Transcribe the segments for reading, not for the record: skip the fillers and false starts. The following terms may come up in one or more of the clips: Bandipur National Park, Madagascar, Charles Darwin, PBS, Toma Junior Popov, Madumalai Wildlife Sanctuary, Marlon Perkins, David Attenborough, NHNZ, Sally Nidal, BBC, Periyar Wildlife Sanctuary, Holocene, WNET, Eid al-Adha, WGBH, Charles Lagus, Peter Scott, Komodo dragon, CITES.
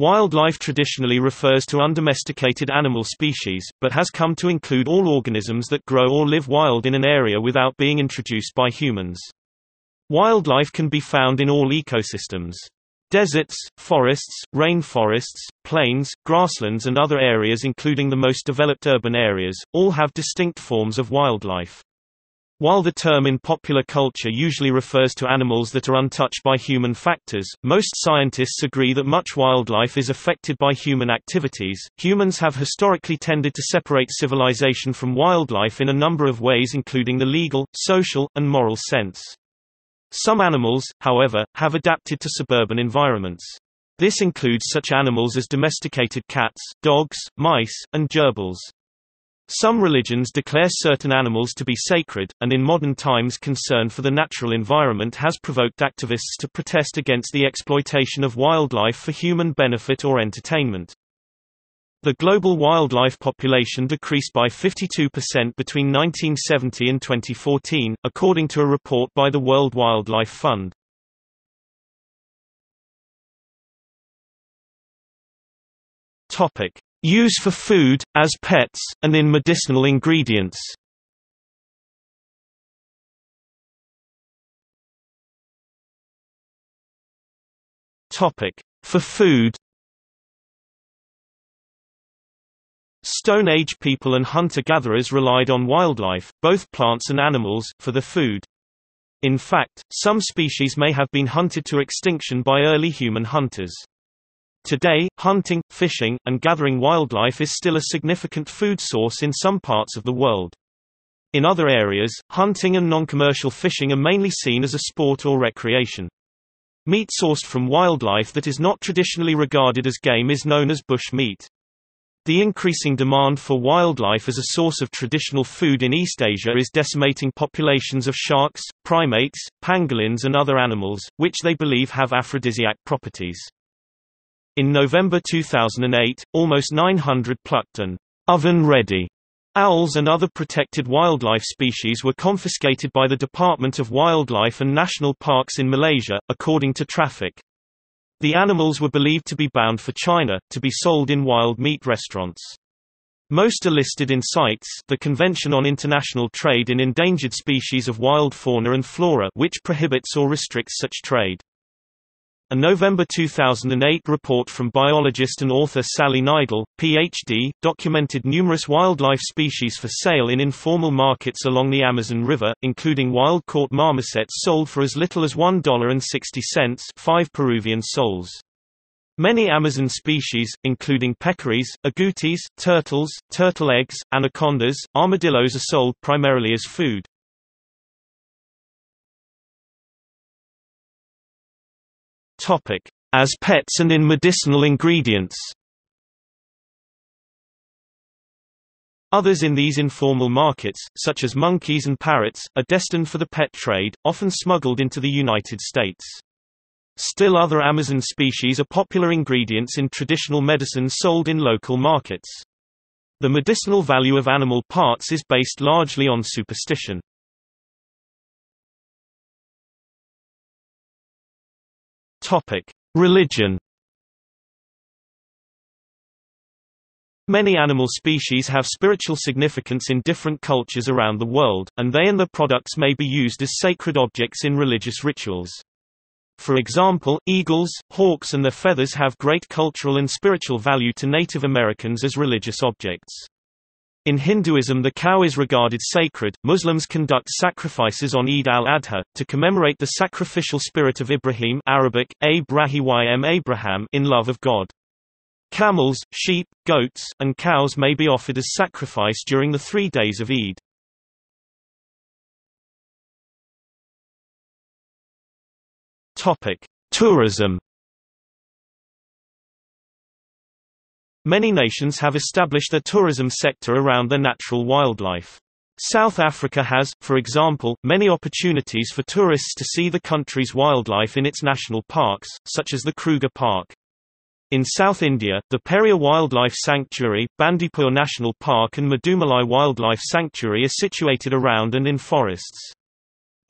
Wildlife traditionally refers to undomesticated animal species, but has come to include all organisms that grow or live wild in an area without being introduced by humans. Wildlife can be found in all ecosystems. Deserts, forests, rainforests, plains, grasslands and other areas including the most developed urban areas, all have distinct forms of wildlife. While the term in popular culture usually refers to animals that are untouched by human factors, most scientists agree that much wildlife is affected by human activities. Humans have historically tended to separate civilization from wildlife in a number of ways, including the legal, social, and moral sense. Some animals, however, have adapted to suburban environments. This includes such animals as domesticated cats, dogs, mice, and gerbils. Some religions declare certain animals to be sacred, and in modern times concern for the natural environment has provoked activists to protest against the exploitation of wildlife for human benefit or entertainment. The global wildlife population decreased by 52% between 1970 and 2014, according to a report by the World Wildlife Fund. Use for food, as pets, and in medicinal ingredients. For food. Stone Age people and hunter-gatherers relied on wildlife, both plants and animals, for their food. In fact, some species may have been hunted to extinction by early human hunters. Today, hunting, fishing, and gathering wildlife is still a significant food source in some parts of the world. In other areas, hunting and non-commercial fishing are mainly seen as a sport or recreation. Meat sourced from wildlife that is not traditionally regarded as game is known as bush meat. The increasing demand for wildlife as a source of traditional food in East Asia is decimating populations of sharks, primates, pangolins and other animals, which they believe have aphrodisiac properties. In November 2008, almost 900 plucked and oven-ready owls and other protected wildlife species were confiscated by the Department of Wildlife and National Parks in Malaysia, according to Traffic. The animals were believed to be bound for China, to be sold in wild meat restaurants. Most are listed in CITES, the Convention on International Trade in Endangered Species of Wild Fauna and Flora, which prohibits or restricts such trade. A November 2008 report from biologist and author Sally Nidal, Ph.D., documented numerous wildlife species for sale in informal markets along the Amazon River, including wild-caught marmosets sold for as little as $1.60 5 Peruvian soles. Many Amazon species, including peccaries, agoutis, turtles, turtle eggs, anacondas, armadillos are sold primarily as food. As pets and in medicinal ingredients. Others in these informal markets, such as monkeys and parrots, are destined for the pet trade, often smuggled into the United States. Still other Amazon species are popular ingredients in traditional medicines sold in local markets. The medicinal value of animal parts is based largely on superstition. Religion. Many animal species have spiritual significance in different cultures around the world, and they and their products may be used as sacred objects in religious rituals. For example, eagles, hawks and their feathers have great cultural and spiritual value to Native Americans as religious objects. In Hinduism the cow is regarded sacred. Muslims conduct sacrifices on Eid al-Adha, to commemorate the sacrificial spirit of Ibrahim Arabic, Abraham in love of God. Camels, sheep, goats, and cows may be offered as sacrifice during the 3 days of Eid. Tourism. Many nations have established their tourism sector around their natural wildlife. South Africa has, for example, many opportunities for tourists to see the country's wildlife in its national parks, such as the Kruger Park. In South India, the Periyar Wildlife Sanctuary, Bandipur National Park and Madumalai Wildlife Sanctuary are situated around and in forests.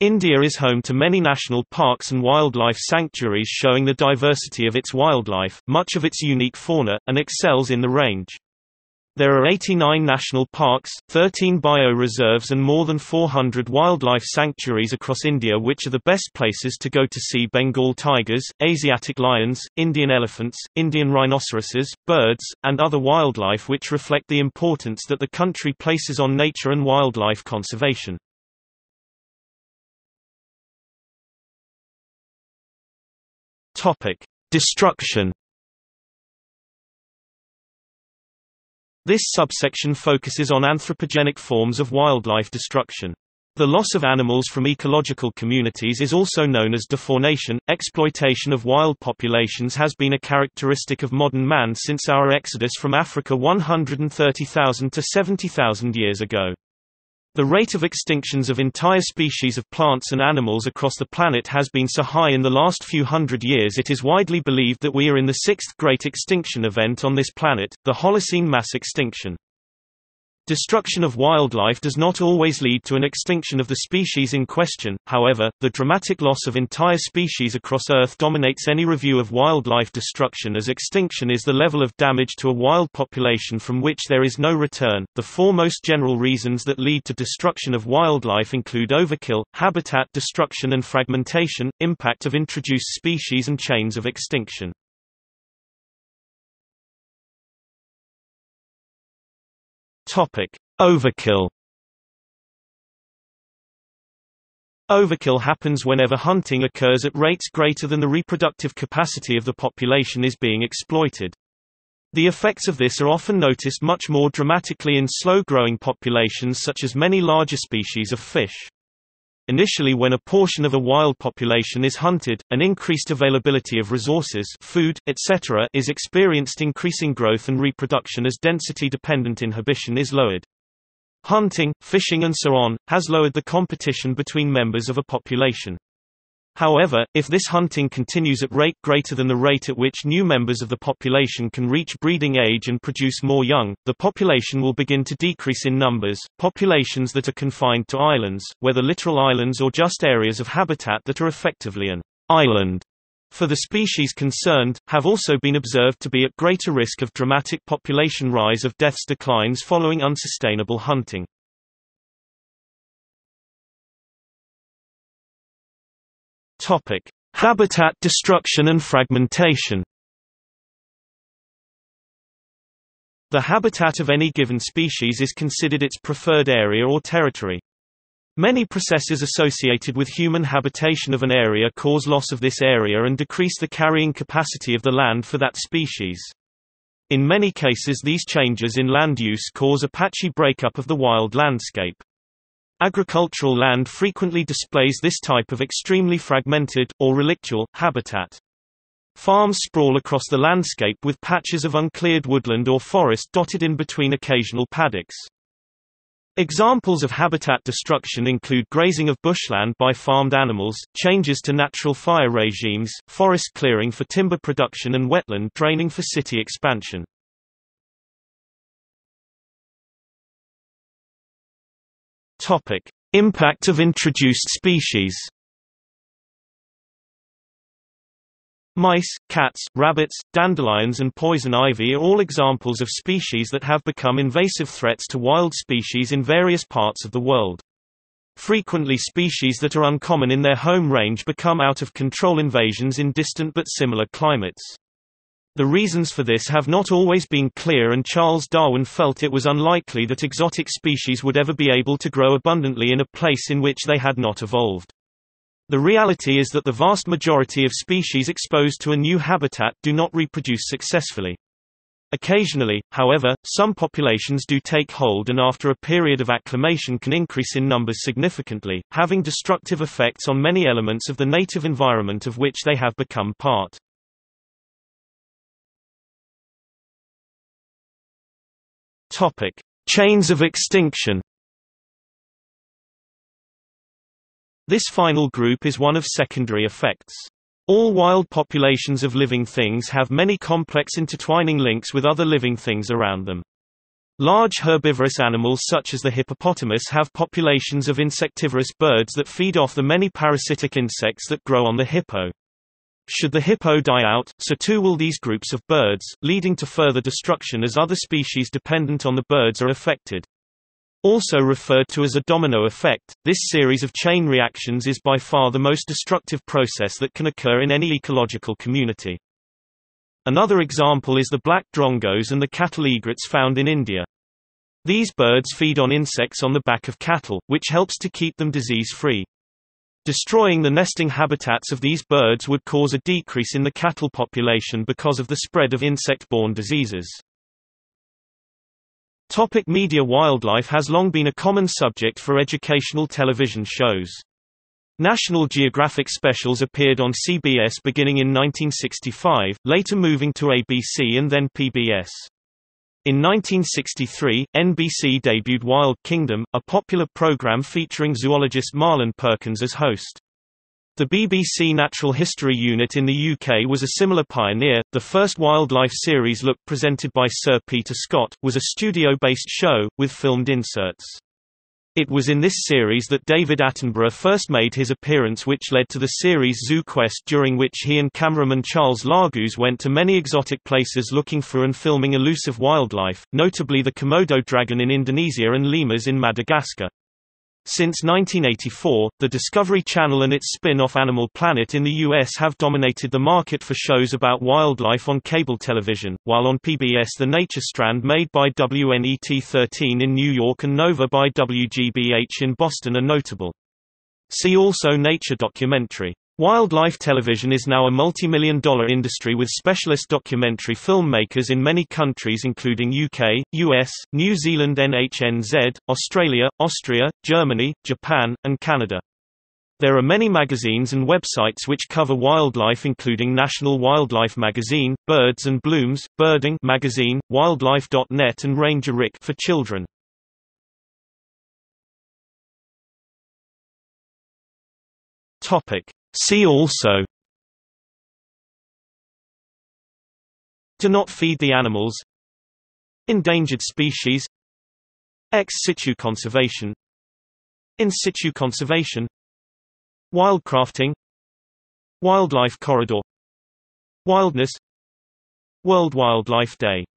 India is home to many national parks and wildlife sanctuaries showing the diversity of its wildlife, much of its unique fauna, and excels in the range. There are 89 national parks, 13 bioreserves and more than 400 wildlife sanctuaries across India, which are the best places to go to see Bengal tigers, Asiatic lions, Indian elephants, Indian rhinoceroses, birds, and other wildlife, which reflect the importance that the country places on nature and wildlife conservation. Destruction. This subsection focuses on anthropogenic forms of wildlife destruction. The loss of animals from ecological communities is also known as deformation. Exploitation of wild populations has been a characteristic of modern man since our exodus from Africa 130,000 to 70,000 years ago. The rate of extinctions of entire species of plants and animals across the planet has been so high in the last few hundred years it is widely believed that we are in the sixth great extinction event on this planet, the Holocene mass extinction. Destruction of wildlife does not always lead to an extinction of the species in question, however, the dramatic loss of entire species across Earth dominates any review of wildlife destruction, as extinction is the level of damage to a wild population from which there is no return. The four most general reasons that lead to destruction of wildlife include overkill, habitat destruction and fragmentation, impact of introduced species and chains of extinction. Overkill. Overkill happens whenever hunting occurs at rates greater than the reproductive capacity of the population is being exploited. The effects of this are often noticed much more dramatically in slow-growing populations such as many larger species of fish. Initially, when a portion of a wild population is hunted, an increased availability of resources, food, etc., is experienced, increasing growth and reproduction as density-dependent inhibition is lowered. Hunting, fishing and so on, has lowered the competition between members of a population. However, if this hunting continues at rate greater than the rate at which new members of the population can reach breeding age and produce more young, the population will begin to decrease in numbers. Populations that are confined to islands, whether literal islands or just areas of habitat that are effectively an island for the species concerned, have also been observed to be at greater risk of dramatic population rise of deaths declines following unsustainable hunting. Topic: Habitat destruction and fragmentation. The habitat of any given species is considered its preferred area or territory. Many processes associated with human habitation of an area cause loss of this area and decrease the carrying capacity of the land for that species. In many cases, these changes in land use cause a patchy breakup of the wild landscape. Agricultural land frequently displays this type of extremely fragmented, or relictual, habitat. Farms sprawl across the landscape with patches of uncleared woodland or forest dotted in between occasional paddocks. Examples of habitat destruction include grazing of bushland by farmed animals, changes to natural fire regimes, forest clearing for timber production and wetland draining for city expansion. Topic: Impact of introduced species. Mice, cats, rabbits, dandelions and poison ivy are all examples of species that have become invasive threats to wild species in various parts of the world. Frequently, species that are uncommon in their home range become out of control invasions in distant but similar climates. The reasons for this have not always been clear, and Charles Darwin felt it was unlikely that exotic species would ever be able to grow abundantly in a place in which they had not evolved. The reality is that the vast majority of species exposed to a new habitat do not reproduce successfully. Occasionally, however, some populations do take hold and after a period of acclimation can increase in numbers significantly, having destructive effects on many elements of the native environment of which they have become part. Topic: Chains of extinction. This final group is one of secondary effects. All wild populations of living things have many complex intertwining links with other living things around them. Large herbivorous animals such as the hippopotamus have populations of insectivorous birds that feed off the many parasitic insects that grow on the hippo. Should the hippo die out, so too will these groups of birds, leading to further destruction as other species dependent on the birds are affected. Also referred to as a domino effect, this series of chain reactions is by far the most destructive process that can occur in any ecological community. Another example is the black drongos and the cattle egrets found in India. These birds feed on insects on the back of cattle, which helps to keep them disease-free. Destroying the nesting habitats of these birds would cause a decrease in the cattle population because of the spread of insect-borne diseases. Topic: media. Wildlife has long been a common subject for educational television shows. National Geographic specials appeared on CBS beginning in 1965, later moving to ABC and then PBS. In 1963, NBC debuted Wild Kingdom, a popular program featuring zoologist Marlon Perkins as host. The BBC Natural History Unit in the UK was a similar pioneer. The first wildlife series look, presented by Sir Peter Scott, was a studio-based show, with filmed inserts. It was in this series that David Attenborough first made his appearance, which led to the series Zoo Quest, during which he and cameraman Charles Lagus went to many exotic places looking for and filming elusive wildlife, notably the Komodo dragon in Indonesia and lemurs in Madagascar. Since 1984, the Discovery Channel and its spin-off Animal Planet in the US have dominated the market for shows about wildlife on cable television, while on PBS The Nature Strand, made by WNET 13 in New York and Nova by WGBH in Boston, are notable. See also Nature documentary. Wildlife television is now a multi-million-dollar industry, with specialist documentary filmmakers in many countries including UK, US, New Zealand, NHNZ, Australia, Austria, Germany, Japan, and Canada. There are many magazines and websites which cover wildlife, including National Wildlife Magazine, Birds and Blooms, Birding Magazine, Wildlife.net, and Ranger Rick for children. See also: Do not feed the animals, Endangered species, Ex situ conservation, In situ conservation, Wildcrafting, Wildlife corridor, Wildness, World Wildlife Day.